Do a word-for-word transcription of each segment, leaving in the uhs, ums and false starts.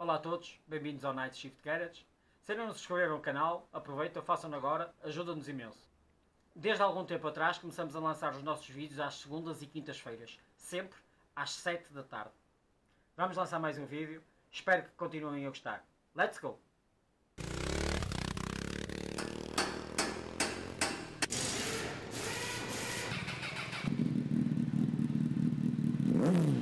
Olá a todos, bem-vindos ao Night Shift Garage. Se ainda não se inscreveram no canal, aproveitem, façam agora, ajuda-nos imenso. Desde algum tempo atrás começamos a lançar os nossos vídeos às segundas e quintas-feiras, sempre às sete da tarde. Vamos lançar mais um vídeo, espero que continuem a gostar. Let's go! Yeah.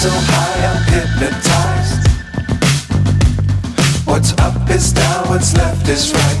so high I'm hypnotized. What's up is down, what's left is right.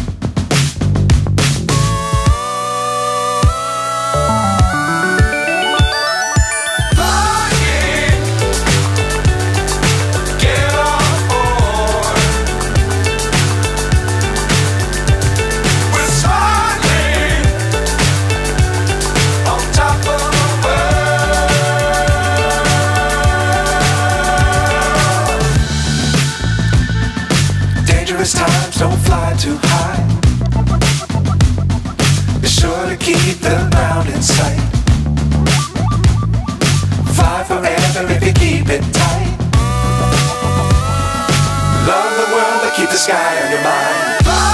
Times don't fly too high. Be sure to keep the ground in sight. Fly forever if you keep it tight. Love the world, but keep the sky on your mind. Fly.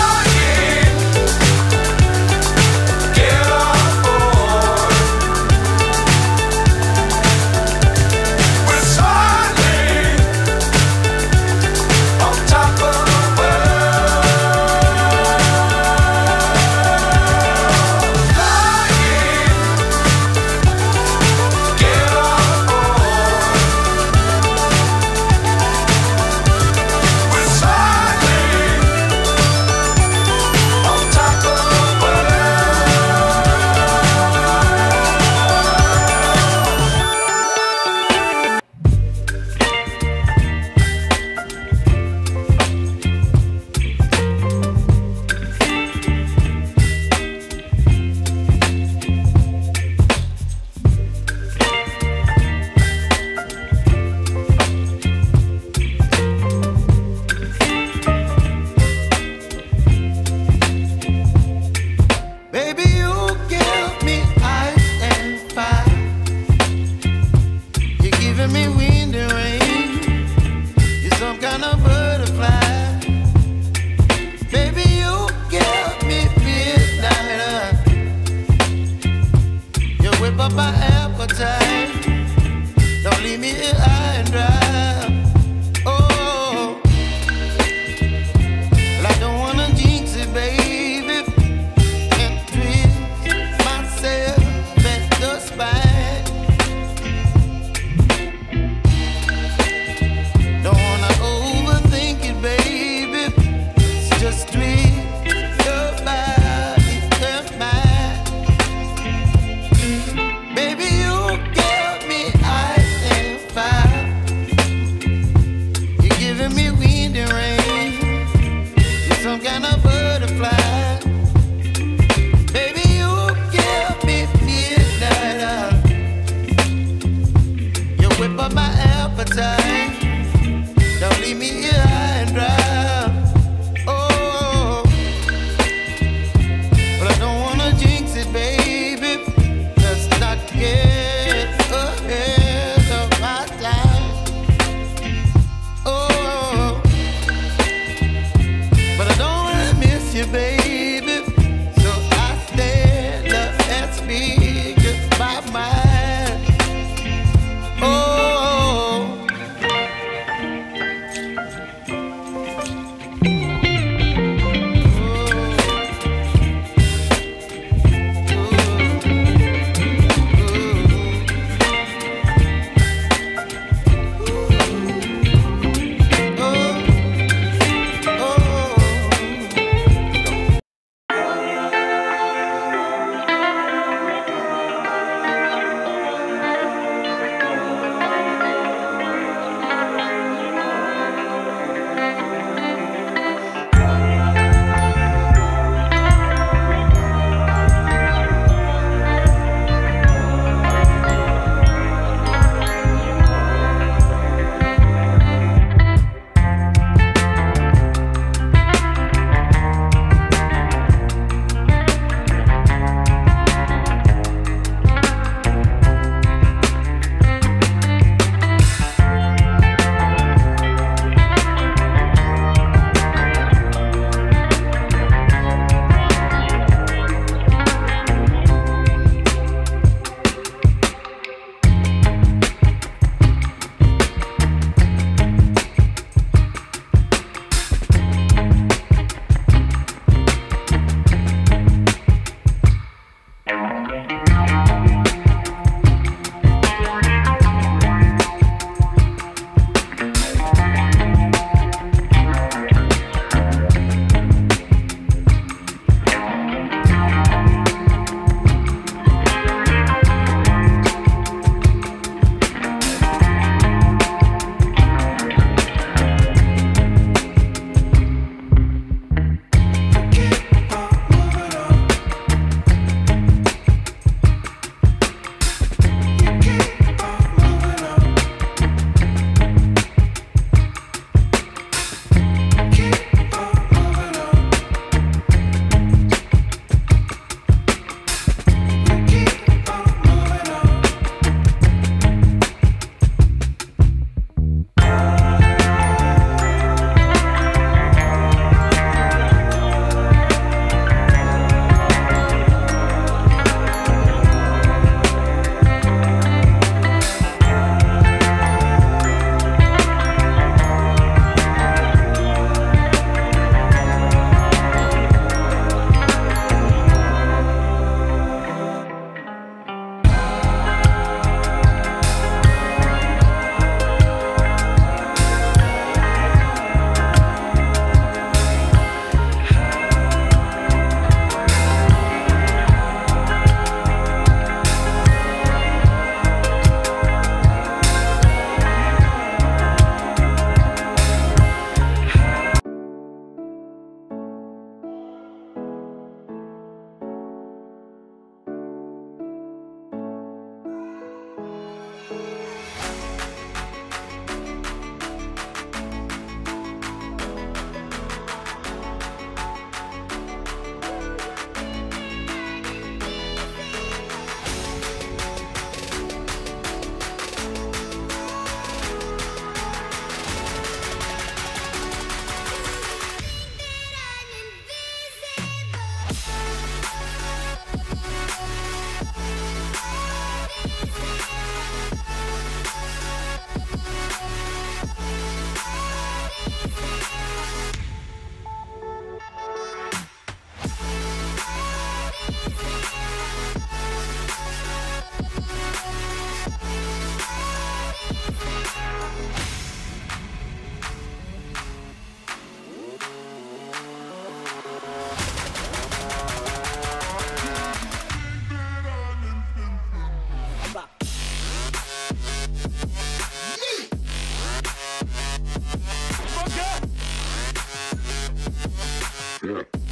Yeah.